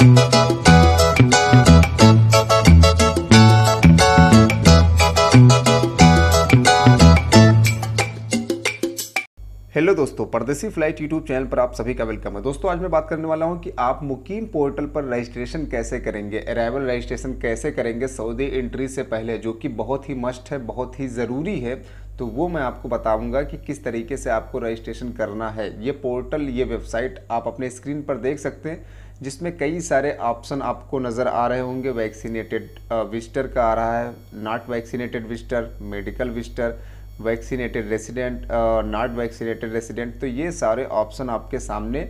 Hello दोस्तों, परदेसी flight YouTube channel पर आप सभी का वेलकम है। दोस्तों आज मैं बात करने वाला हूं कि आप मुकीम पोर्टल पर रजिस्ट्रेशन कैसे करेंगे, अराइवल रजिस्ट्रेशन कैसे करेंगे सऊदी एंट्री से पहले, जो कि बहुत ही मस्ट है, बहुत ही ज़रूरी है। तो वो मैं आपको बताऊंगा कि किस तरीके से आपको रजिस्ट्रेशन करना है। ये पोर्टल, ये वेबसाइट आप अपने स्क्रीन पर देख सकते हैं, जिसमें कई सारे ऑप्शन आपको नज़र आ रहे होंगे। वैक्सीनेटेड विजिटर का आ रहा है, not vaccinated visitor, medical visitor, vaccinated resident, not vaccinated resident. तो ये सारे ऑप्शन आपके सामने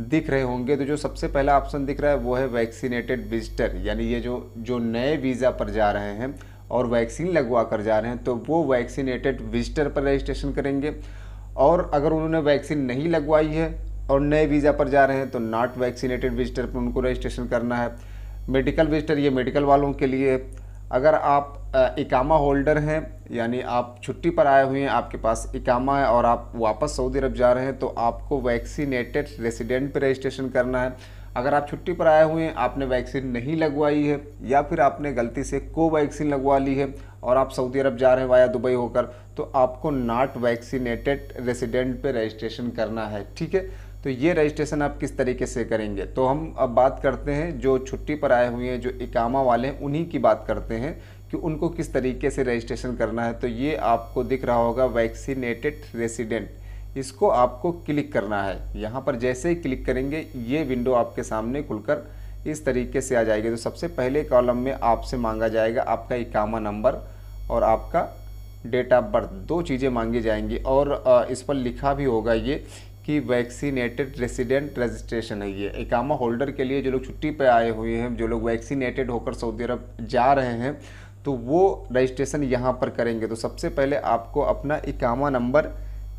दिख रहे होंगे। तो जो सबसे पहला ऑप्शन दिख रहा है वो है वैक्सीनेटेड विजिटर, यानी ये जो नए वीज़ा पर जा रहे हैं और वैक्सीन लगवा कर जा रहे हैं, तो वो वैक्सीनेटेड विजिटर पर रजिस्ट्रेशन करेंगे। और अगर उन्होंने वैक्सीन नहीं लगवाई है और नए वीज़ा पर जा रहे हैं तो नॉट वैक्सीनेटेड विजिटर पर उनको रजिस्ट्रेशन करना है। मेडिकल विजिटर, ये मेडिकल वालों के लिए। अगर आप इकामा होल्डर हैं, यानी आप छुट्टी पर आए हुए हैं, आपके पास इकामा है और आप वापस सऊदी अरब जा रहे हैं, तो आपको वैक्सीनेटेड रेसिडेंट पर रजिस्ट्रेशन करना है। अगर आप छुट्टी पर आए हुए हैं, आपने वैक्सीन नहीं लगवाई है, या फिर आपने गलती से कोवैक्सीन लगवा ली है और आप सऊदी अरब जा रहे हैं वाया दुबई होकर, तो आपको नॉट वैक्सीनेटेड रेसिडेंट पर रजिस्ट्रेशन करना है। ठीक है, तो ये रजिस्ट्रेशन आप किस तरीके से करेंगे। तो हम अब बात करते हैं जो छुट्टी पर आए हुए हैं, जो इकामा वाले हैं, उन्हीं की बात करते हैं कि उनको किस तरीके से रजिस्ट्रेशन करना है। तो ये आपको दिख रहा होगा वैक्सीनेटेड रेसिडेंट, इसको आपको क्लिक करना है। यहाँ पर जैसे ही क्लिक करेंगे ये विंडो आपके सामने खुलकर इस तरीके से आ जाएगी। तो सबसे पहले कॉलम में आपसे मांगा जाएगा आपका इकामा नंबर और आपका डेट ऑफ बर्थ, दो चीज़ें मांगी जाएंगी। और इस पर लिखा भी होगा ये कि वैक्सीनेटेड रेसिडेंट रजिस्ट्रेशन है। ये इकामा होल्डर के लिए, जो लोग छुट्टी पे आए हुए हैं, जो लोग वैक्सीनेटेड होकर सऊदी अरब जा रहे हैं, तो वो रजिस्ट्रेशन यहाँ पर करेंगे। तो सबसे पहले आपको अपना इकामा नंबर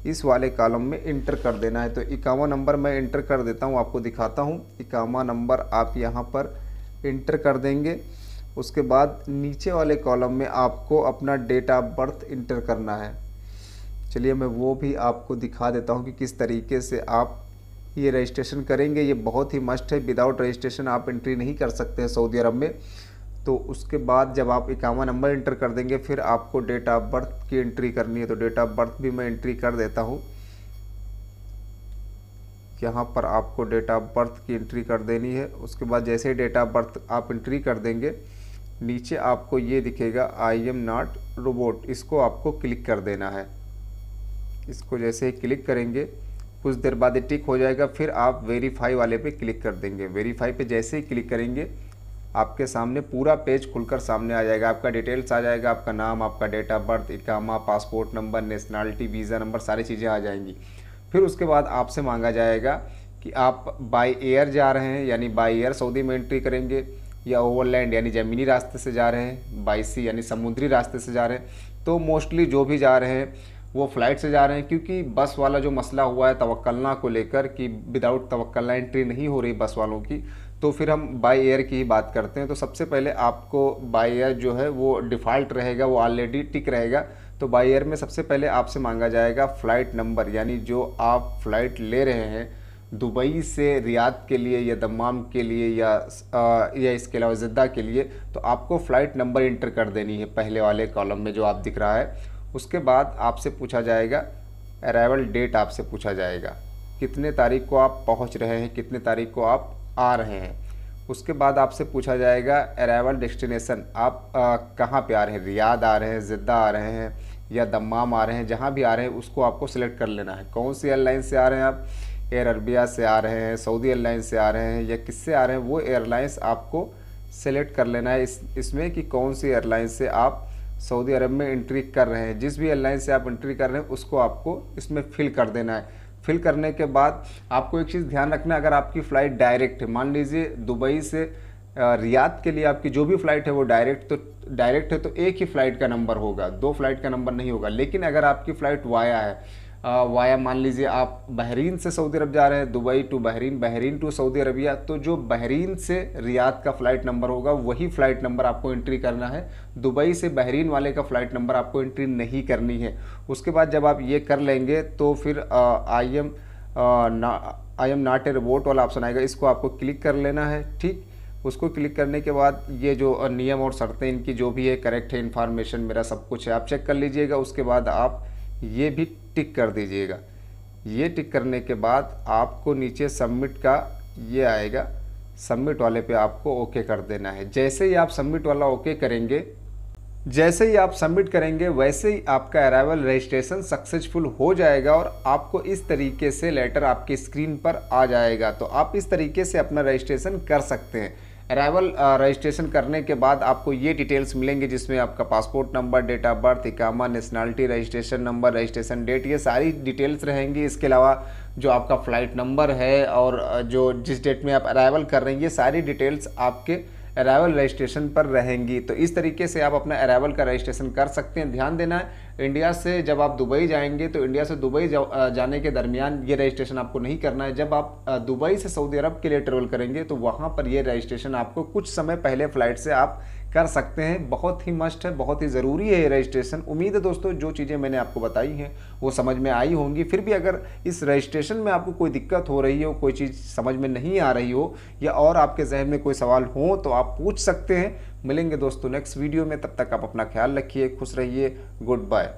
इस वाले कॉलम में इंटर कर देना है। तो इकामा नंबर मैं इंटर कर देता हूँ, आपको दिखाता हूँ। इकामा नंबर आप यहाँ पर इंटर कर देंगे। उसके बाद नीचे वाले कॉलम में आपको अपना डेट ऑफ बर्थ इंटर करना है। चलिए मैं वो भी आपको दिखा देता हूँ कि किस तरीके से आप ये रजिस्ट्रेशन करेंगे। ये बहुत ही मस्ट है, विदाउट रजिस्ट्रेशन आप एंट्री नहीं कर सकते हैं सऊदी अरब में। तो उसके बाद जब आप इकामा नंबर इंटर कर देंगे, फिर आपको डेट ऑफ बर्थ की एंट्री करनी है। तो डेट ऑफ बर्थ भी मैं एंट्री कर देता हूँ। यहाँ पर आपको डेट ऑफ बर्थ की एंट्री कर देनी है। उसके बाद जैसे ही डेट ऑफ बर्थ आप एंट्री कर देंगे, नीचे आपको ये दिखेगा आई एम नॉट रोबोट, इसको आपको क्लिक कर देना है। इसको जैसे ही क्लिक करेंगे, कुछ देर बाद ये टिक हो जाएगा, फिर आप वेरीफाई वाले पे क्लिक कर देंगे। वेरीफाई पे जैसे ही क्लिक करेंगे, आपके सामने पूरा पेज खुलकर सामने आ जाएगा। आपका डिटेल्स आ जाएगा, आपका नाम, आपका डेट ऑफ बर्थ, इकामा, passport number, nationality, visa number, सारी चीज़ें आ जाएंगी। फिर उसके बाद आपसे मांगा जाएगा कि आप बाई एयर जा रहे हैं, यानी बाई एयर सऊदी में एंट्री करेंगे, या ओवरलैंड यानी ज़मीनी रास्ते से जा रहे हैं, बाई सी यानी समुद्री रास्ते से जा रहे हैं। तो मोस्टली जो भी जा रहे हैं वो फ़्लाइट से जा रहे हैं, क्योंकि बस वाला जो मसला हुआ है तवक्कलना को लेकर कि विदाउट तवक्कलना एंट्री नहीं हो रही बस वालों की, तो फिर हम बाई एयर की ही बात करते हैं। तो सबसे पहले आपको बाई एयर जो है वो डिफ़ॉल्ट रहेगा, वो ऑलरेडी टिक रहेगा। तो बाई एयर में सबसे पहले आपसे मांगा जाएगा फ़्लाइट नंबर, यानी जो आप फ़्लाइट ले रहे हैं दुबई से रियाद के लिए या दम्माम के लिए या इसके अलावा जिद्दा के लिए, तो आपको फ़्लाइट नंबर इंटर कर देनी है पहले वाले कॉलम में जो आप दिख रहा है। उसके बाद आपसे पूछा जाएगा अराइवल डेट, आपसे पूछा जाएगा कितने तारीख को आप पहुंच रहे हैं, कितने तारीख को आप आ रहे हैं। उसके बाद आपसे पूछा जाएगा अराइवल डेस्टिनेशन, आप कहां पे आ रहे हैं, रियाद आ रहे हैं, जिद्दा आ रहे हैं या दम्माम आ रहे हैं, जहां भी आ रहे हैं उसको आपको सिलेक्ट कर लेना है। कौन सी एयरलाइन से आ रहे हैं आप, एयर अरबिया से आ रहे हैं, सऊदी एयरलाइन से आ रहे हैं, या किससे आ रहे हैं, वो एयरलाइंस आपको सेलेक्ट कर लेना है इसमें कि कौन सी एयरलाइन से आप सऊदी अरब में एंट्री कर रहे हैं। जिस भी एयरलाइन से आप एंट्री कर रहे हैं उसको आपको इसमें फ़िल कर देना है। फ़िल करने के बाद आपको एक चीज़ ध्यान रखना है, अगर आपकी फ़्लाइट डायरेक्ट है, मान लीजिए दुबई से रियाद के लिए आपकी जो भी फ़्लाइट है वो डायरेक्ट है, तो एक ही फ़्लाइट का नंबर होगा, दो फ्लाइट का नंबर नहीं होगा। लेकिन अगर आपकी फ़्लाइट वाया है, वाया मान लीजिए आप बहरीन से सऊदी अरब जा रहे हैं, Dubai to Bahrain, Bahrain to Saudi Arabia, तो जो बहरीन से रियाद का फ़्लाइट नंबर होगा वही फ़्लाइट नंबर आपको एंट्री करना है। दुबई से बहरीन वाले का फ़्लाइट नंबर आपको एंट्री नहीं करनी है। उसके बाद जब आप ये कर लेंगे तो फिर I am not a robot वाला ऑप्शन आएगा, इसको आपको क्लिक कर लेना है। ठीक, उसको क्लिक करने के बाद ये जो नियम और शर्तें इनकी जो भी है करेक्ट है, इन्फॉर्मेशन मेरा सब कुछ है, आप चेक कर लीजिएगा। उसके बाद आप ये भी टिक कर दीजिएगा। ये टिक करने के बाद आपको नीचे सबमिट का ये आएगा, सबमिट वाले पे आपको ओके कर देना है। जैसे ही आप सबमिट वाला ओके करेंगे, जैसे ही आप सबमिट करेंगे वैसे ही आपका अराइवल रजिस्ट्रेशन सक्सेसफुल हो जाएगा और आपको इस तरीके से लेटर आपकी स्क्रीन पर आ जाएगा। तो आप इस तरीके से अपना रजिस्ट्रेशन कर सकते हैं। अराइवल रजिस्ट्रेशन करने के बाद आपको ये डिटेल्स मिलेंगे जिसमें आपका passport number, date of birth, इकामा, nationality, registration number, registration date, ये सारी डिटेल्स रहेंगी। इसके अलावा जो आपका फ़्लाइट नंबर है और जो जिस डेट में आप अराइवल कर रहे हैं, ये सारी डिटेल्स आपके अराइवल रजिस्ट्रेशन पर रहेंगी। तो इस तरीके से आप अपना अराइवल का रजिस्ट्रेशन कर सकते हैं। ध्यान देना है, इंडिया से जब आप दुबई जाएंगे तो इंडिया से दुबई जाने के दरमियान ये रजिस्ट्रेशन आपको नहीं करना है। जब आप दुबई से सऊदी अरब के लिए ट्रेवल करेंगे तो वहाँ पर ये रजिस्ट्रेशन आपको कुछ समय पहले फ़्लाइट से आप कर सकते हैं। बहुत ही मस्ट है, बहुत ही ज़रूरी है रजिस्ट्रेशन। उम्मीद है दोस्तों जो चीज़ें मैंने आपको बताई हैं वो समझ में आई होंगी। फिर भी अगर इस रजिस्ट्रेशन में आपको कोई दिक्कत हो रही हो, कोई चीज़ समझ में नहीं आ रही हो या और आपके जहन में कोई सवाल हो तो आप पूछ सकते हैं। मिलेंगे दोस्तों नेक्स्ट वीडियो में, तब तक आप अपना ख्याल रखिए, खुश रहिए, गुड बाय।